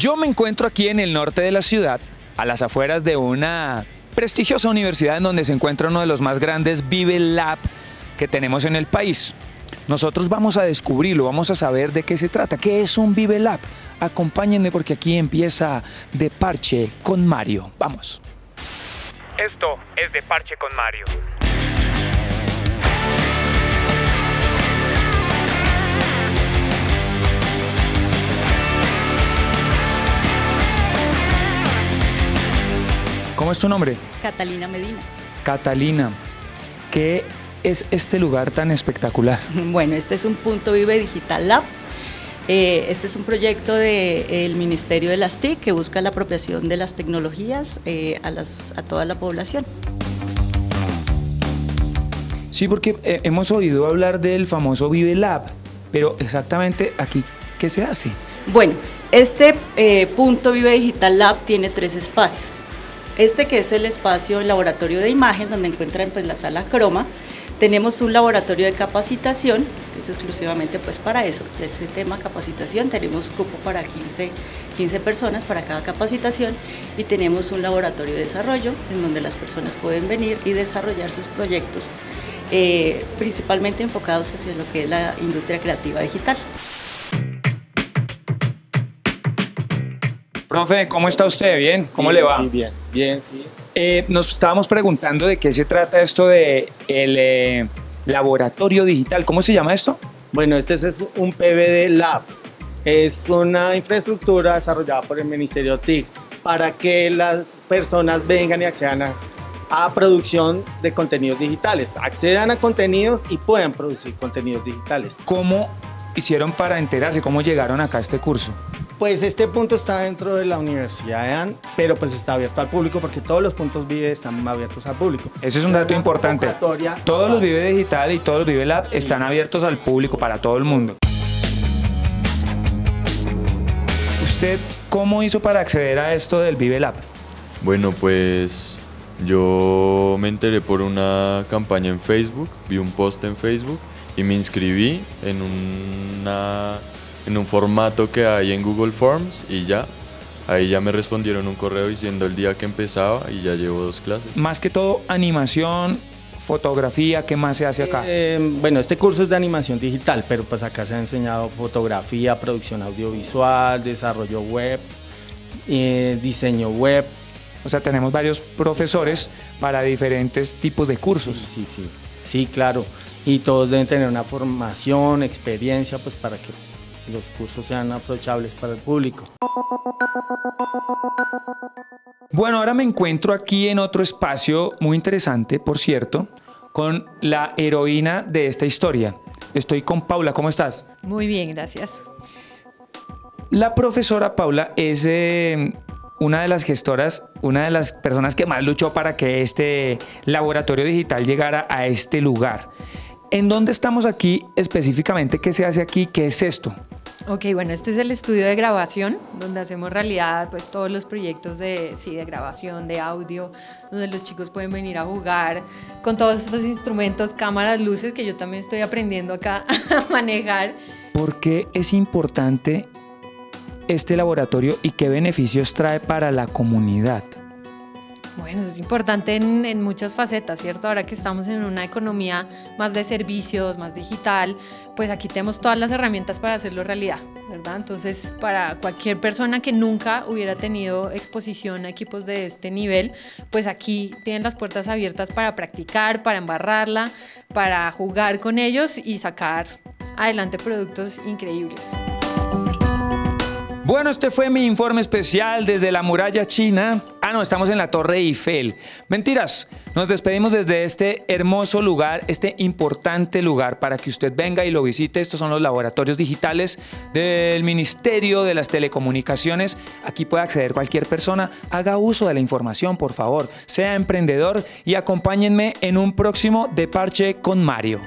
Yo me encuentro aquí en el norte de la ciudad, a las afueras de una prestigiosa universidad en donde se encuentra uno de los más grandes Vive Lab que tenemos en el país. Nosotros vamos a descubrirlo, vamos a saber de qué se trata, qué es un Vive Lab. Acompáñenme porque aquí empieza De Parche con Mario. Vamos. Esto es De Parche con Mario. ¿Cómo es tu nombre? Catalina Medina. Catalina, ¿qué es este lugar tan espectacular? Bueno, este es un Punto Vive Digital Lab. Este es un proyecto del Ministerio de las TIC que busca la apropiación de las tecnologías a toda la población. Sí, porque hemos oído hablar del famoso Vive Lab, pero exactamente aquí, ¿qué se hace? Bueno, este Punto Vive Digital Lab tiene tres espacios. Este que es el espacio, el laboratorio de imagen, donde encuentran pues, la sala croma. Tenemos un laboratorio de capacitación, que es exclusivamente pues, para eso, ese tema capacitación. Tenemos cupo para 15 personas para cada capacitación y tenemos un laboratorio de desarrollo, en donde las personas pueden venir y desarrollar sus proyectos, principalmente enfocados hacia lo que es la industria creativa digital. Profe, ¿cómo está usted? ¿Bien? ¿Cómo le va? Sí, bien, bien, sí. Nos estábamos preguntando de qué se trata esto del laboratorio digital. ¿Cómo se llama esto? Bueno, este es un PVD Lab. Es una infraestructura desarrollada por el Ministerio TIC para que las personas vengan y accedan a producción de contenidos digitales. Accedan a contenidos y puedan producir contenidos digitales. ¿Cómo hicieron para enterarse? ¿Cómo llegaron acá a este curso? Pues este punto está dentro de la Universidad de Ann, pero pues está abierto al público porque todos los puntos Vive están abiertos al público. Ese es un dato importante. Todos los Vive Digital y todos los Vive Lab están abiertos al público para todo el mundo. ¿Usted cómo hizo para acceder a esto del Vive Lab? Bueno, pues yo me enteré por una campaña en Facebook, vi un post en Facebook y me inscribí en un formato que hay en Google Forms y ya, ahí ya me respondieron un correo diciendo el día que empezaba y ya llevo 2 clases. Más que todo animación, fotografía, ¿qué más se hace acá? Bueno, este curso es de animación digital, pero pues acá se ha enseñado fotografía, producción audiovisual, desarrollo web, diseño web. O sea, tenemos varios profesores para diferentes tipos de cursos. Sí, sí, sí, sí, claro, y todos deben tener una formación, experiencia, pues para que los cursos sean aprovechables para el público. Bueno, ahora me encuentro aquí en otro espacio muy interesante, por cierto, con la heroína de esta historia. Estoy con Paula, ¿cómo estás? Muy bien, gracias. La profesora Paula es una de las gestoras, una de las personas que más luchó para que este laboratorio digital llegara a este lugar. ¿En dónde estamos aquí específicamente? ¿Qué se hace aquí? ¿Qué es esto? Ok, bueno, este es el estudio de grabación, donde hacemos realidad pues, todos los proyectos de grabación, de audio, donde los chicos pueden venir a jugar con todos estos instrumentos, cámaras, luces, que yo también estoy aprendiendo acá a manejar. ¿Por qué es importante este laboratorio y qué beneficios trae para la comunidad? Bueno, eso es importante en muchas facetas, ¿cierto? Ahora que estamos en una economía más de servicios, más digital, pues aquí tenemos todas las herramientas para hacerlo realidad, ¿verdad? Entonces, para cualquier persona que nunca hubiera tenido exposición a equipos de este nivel, pues aquí tienen las puertas abiertas para practicar, para embarrarla, para jugar con ellos y sacar adelante productos increíbles. Bueno, este fue mi informe especial desde la muralla china. Ah, no, estamos en la Torre Eiffel. Mentiras, nos despedimos desde este hermoso lugar, este importante lugar para que usted venga y lo visite. Estos son los laboratorios digitales del Ministerio de las Telecomunicaciones. Aquí puede acceder cualquier persona. Haga uso de la información, por favor. Sea emprendedor y acompáñenme en un próximo De Parche con Mario.